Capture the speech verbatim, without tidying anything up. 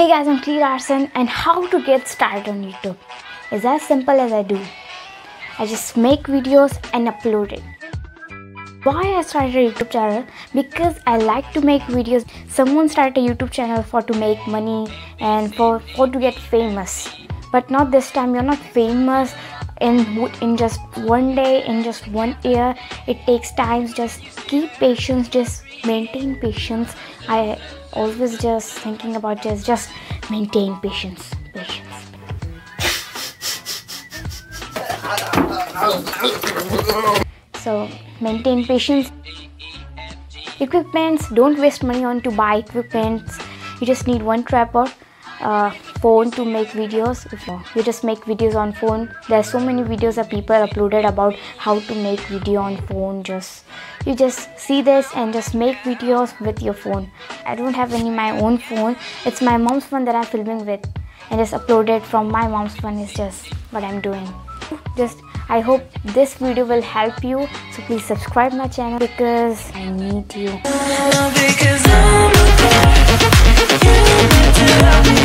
Hey guys, I'm Klie Larson, and how to get started on YouTube is as simple as I do. I just make videos and upload it. Why I started a YouTube channel? Because I like to make videos. Someone started a YouTube channel for to make money and for, for to get famous. But not this time. You're not famous in, in just one day, in just one year. It takes time. Just keep patience. Just maintain patience. I always just thinking about just just maintain patience patience so maintain patience. Equipments, don't waste money on to buy equipments. You just need one tripod, uh, phone to make videos. You just make videos on phone. There's so many videos that people uploaded about how to make video on phone. Just you just see this and just make videos with your phone. I don't have any my own phone. It's my mom's phone that I'm filming with, and just upload it from my mom's phone is just what I'm doing. Just I hope this video will help you. So please subscribe my channel because I need you.